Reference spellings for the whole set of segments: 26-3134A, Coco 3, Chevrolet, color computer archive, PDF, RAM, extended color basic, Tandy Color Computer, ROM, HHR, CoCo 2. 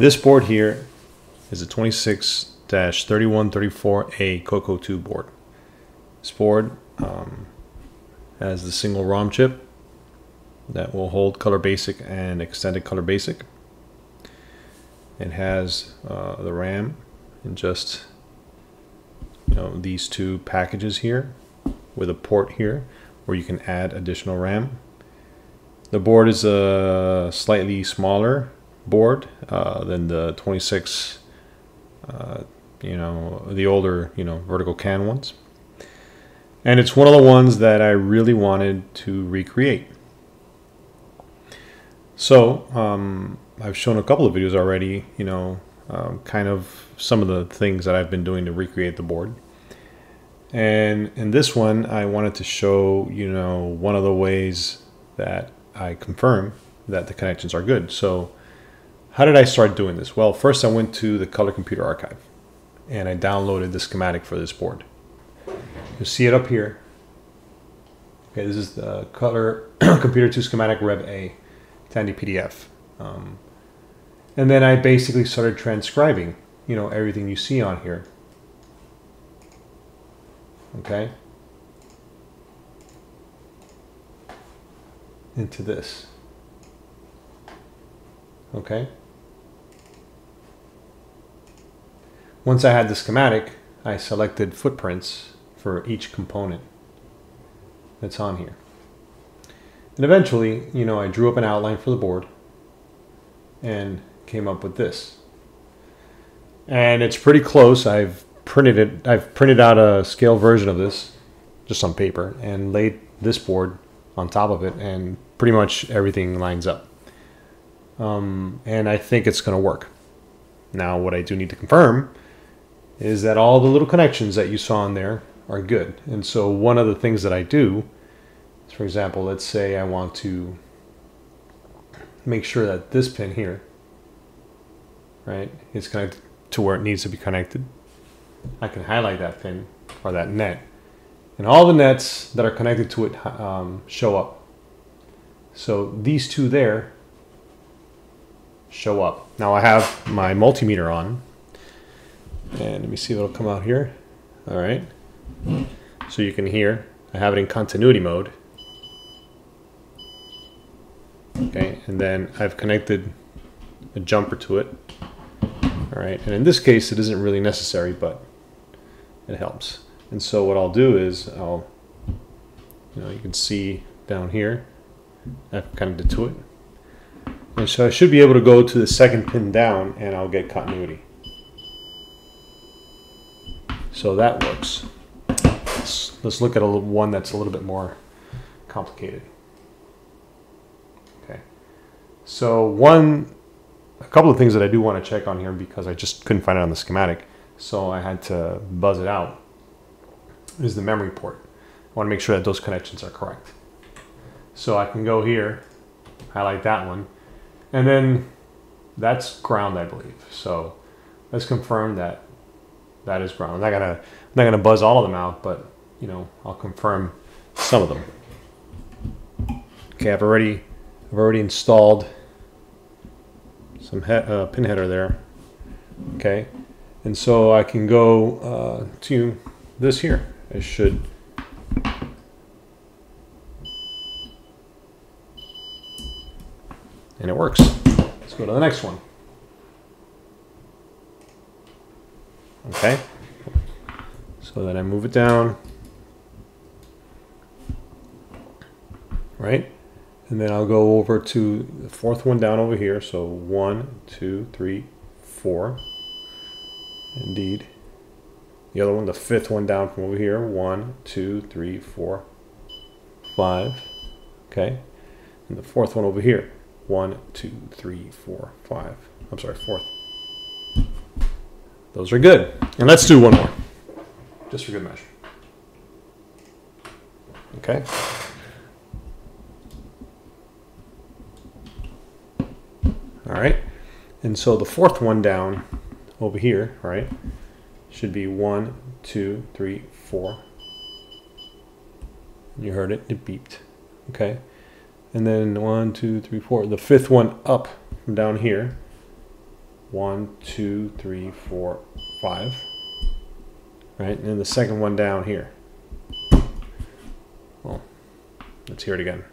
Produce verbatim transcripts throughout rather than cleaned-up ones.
This board here is a twenty-six dash thirty-one thirty-four A CoCo two board. This board um, has the single ROM chip that will hold color basic and extended color basic. It has uh, the RAM and just you know these two packages here with a port here where you can add additional RAM. The board is a slightly smaller board uh, than the twenty-six, uh, you know, the older, you know, vertical can ones. And it's one of the ones that I really wanted to recreate. So um, I've shown a couple of videos already, you know, um, kind of some of the things that I've been doing to recreate the board. And in this one, I wanted to show, you know, one of the ways that I confirm that the connections are good. So how did I start doing this? Well, first I went to the Color Computer Archive and I downloaded the schematic for this board. You see it up here. Okay, this is the Color Computer two schematic Rev A Tandy P D F. Um, and then I basically started transcribing, you know, everything you see on here. Okay. Into this. Okay. Once I had the schematic, I selected footprints for each component that's on here. And eventually, you know, I drew up an outline for the board and came up with this. And it's pretty close. I've printed it. I've printed out a scale version of this just on paper and laid this board on top of it, and pretty much everything lines up. Um, and I think it's going to work. Now, what I do need to confirm is that all the little connections that you saw in there are good. And so one of the things that I do is, for example, let's say I want to make sure that this pin here, right, is connected to where it needs to be connected. I can highlight that pin or that net, and all the nets that are connected to it um, show up. So these two there show up. Now I have my multimeter on, and let me see if it'll come out here. All right, so you can hear I have it in continuity mode. Okay, and then I've connected a jumper to it. All right, and in this case it isn't really necessary, but it helps. And so what I'll do is I'll, you know, you can see down here I've connected to it. And so I should be able to go to the second pin down and I'll get continuity. So that works. Let's, let's look at a little, one that's a little bit more complicated. Okay. So one, a couple of things that I do want to check on here because I just couldn't find it on the schematic, so I had to buzz it out, is the memory port. I want to make sure that those connections are correct. So I can go here, highlight that one, and then that's ground, I believe. So let's confirm that that is ground. I'm not gonna, I'm not gonna buzz all of them out, but you know, I'll confirm some of them. Okay, I've already, I've already installed some he uh, pin header there. Okay, and so I can go uh, to this here. It should. And it works. Let's go to the next one. Okay. So then I move it down. Right? And then I'll go over to the fourth one down over here. So one, two, three, four. Indeed. The other one, the fifth one down from over here. One, two, three, four, five. Okay. And the fourth one over here. One, two, three, four, five. I'm sorry, fourth. Those are good. And let's do one more, just for good measure. Okay. All right. And so the fourth one down over here, right, should be one, two, three, four. You heard it. It beeped. Okay. And then one, two, three, four. The fifth one up from down here one, two, three, four, five, right? And then the second one down here. Well, let's hear it again.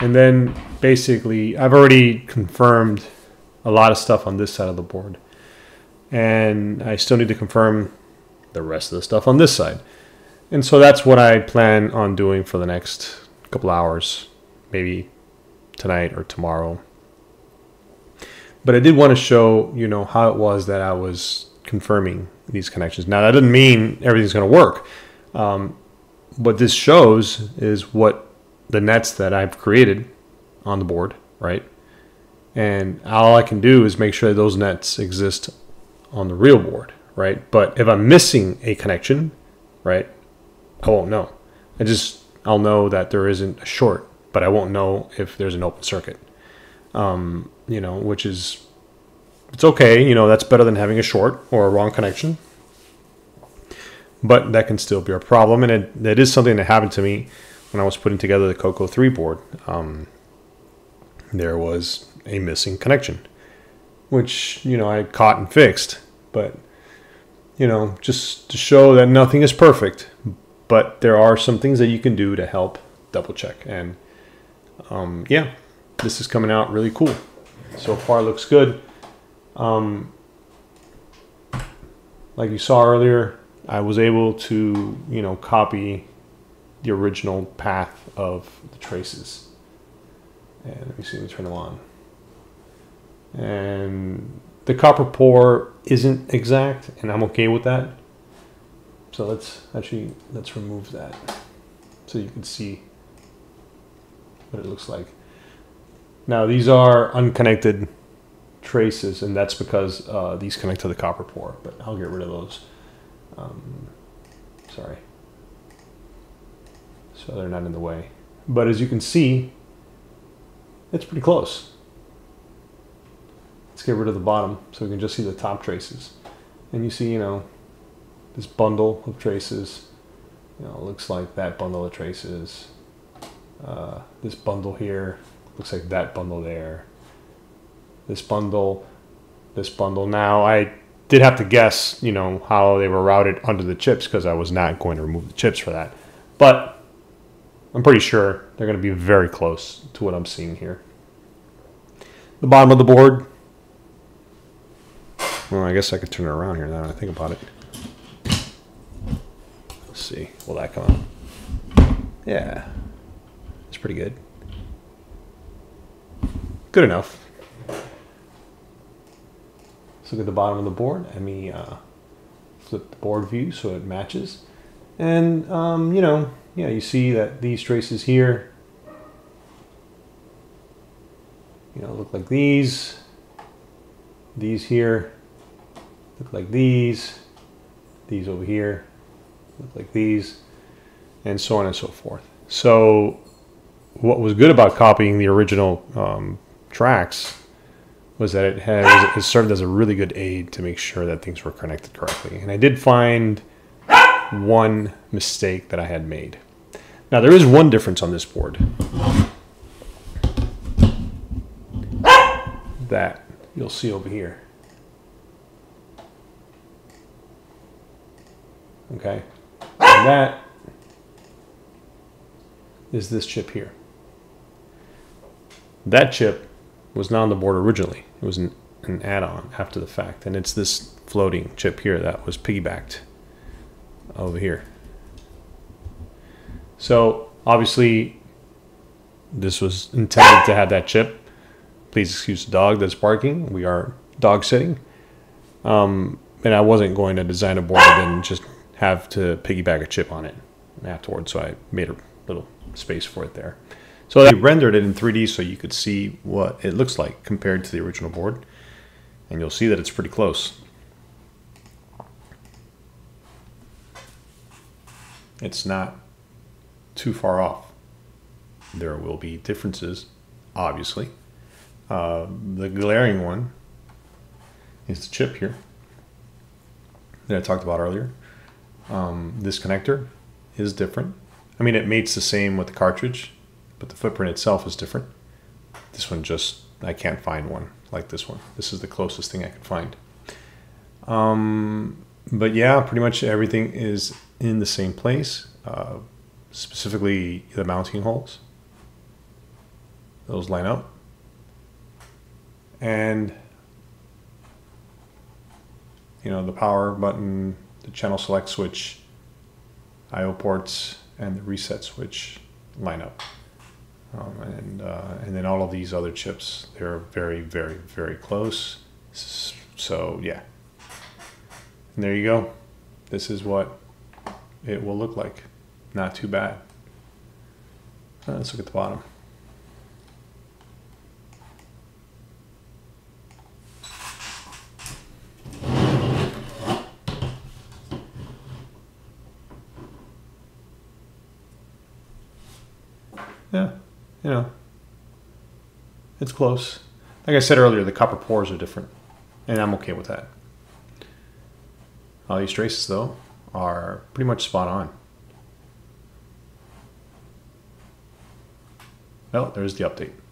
And then basically, I've already confirmed a lot of stuff on this side of the board. And I still need to confirm the rest of the stuff on this side. And so that's what I plan on doing for the next couple hours, maybe tonight or tomorrow. But I did want to show, you know, how it was that I was confirming these connections. Now, that doesn't mean everything's going to work. Um, what this shows is what the nets that I've created on the board, right? And all I can do is make sure that those nets exist on the real board, right? But if I'm missing a connection, right, I won't know. I just, I'll know that there isn't a short, but I won't know if there's an open circuit. Um, you know, which is, it's okay, you know, that's better than having a short or a wrong connection. But that can still be a problem, and it, that is something that happened to me when I was putting together the Coco three board. Um, there was a missing connection, which, you know, I caught and fixed, but, you know, just to show that nothing is perfect, but there are some things that you can do to help double check. And um, yeah, this is coming out really cool. So far looks good. Um, like you saw earlier, I was able to, you know, copy the original path of the traces. And let me see, let me turn them on. And the copper pour isn't exact, and I'm okay with that. So let's actually, let's remove that so you can see what it looks like. Now, these are unconnected traces, and that's because uh, these connect to the copper pour, but I'll get rid of those. Um, sorry. So they're not in the way. But as you can see, it's pretty close. Let's get rid of the bottom so we can just see the top traces. And you see, you know, this bundle of traces, you know, looks like that bundle of traces. Uh, this bundle here looks like that bundle there. This bundle, this bundle. Now, I did have to guess, you know, how they were routed under the chips because I was not going to remove the chips for that. But I'm pretty sure they're going to be very close to what I'm seeing here. The bottom of the board. Well, I guess I could turn it around here now that I think about it. Let's see. Will that come out? Yeah. It's pretty good. Good enough. Let's look at the bottom of the board. Let me uh, flip the board view so it matches. And, um, you know... yeah, you see that these traces here, you know, look like these. These here look like these. These over here look like these, and so on and so forth. So what was good about copying the original um, tracks was that it has it served as a really good aid to make sure that things were connected correctly. And I did find one mistake that I had made. Now, there is one difference on this board that you'll see over here. Okay, and that is this chip here. That chip was not on the board originally. It was an, an add-on after the fact, and it's this floating chip here that was piggybacked over here. So obviously this was intended to have that chip. Please excuse the dog that's barking. We are dog sitting. Um, and I wasn't going to design a board and just have to piggyback a chip on it afterwards. So I made a little space for it there. So I rendered it in three D so you could see what it looks like compared to the original board. And you'll see that it's pretty close. It's not too far off. There will be differences, obviously. Uh, the glaring one is the chip here that I talked about earlier. Um, this connector is different. I mean, it mates the same with the cartridge, but the footprint itself is different. This one just I can't find one like this one. This is the closest thing I could find. Um, but yeah, pretty much everything is in the same place, uh, specifically the mounting holes. Those line up. And, you know, the power button, the channel select switch, I O ports, and the reset switch line up. Um, and, uh, and then all of these other chips, they're very, very, very close. So, yeah. And there you go. This is what it will look like. Not too bad. Right, let's look at the bottom. Yeah, you know, it's close. Like I said earlier, the copper pores are different, and I'm okay with that. All these traces, though, are pretty much spot on. Well, there's the update.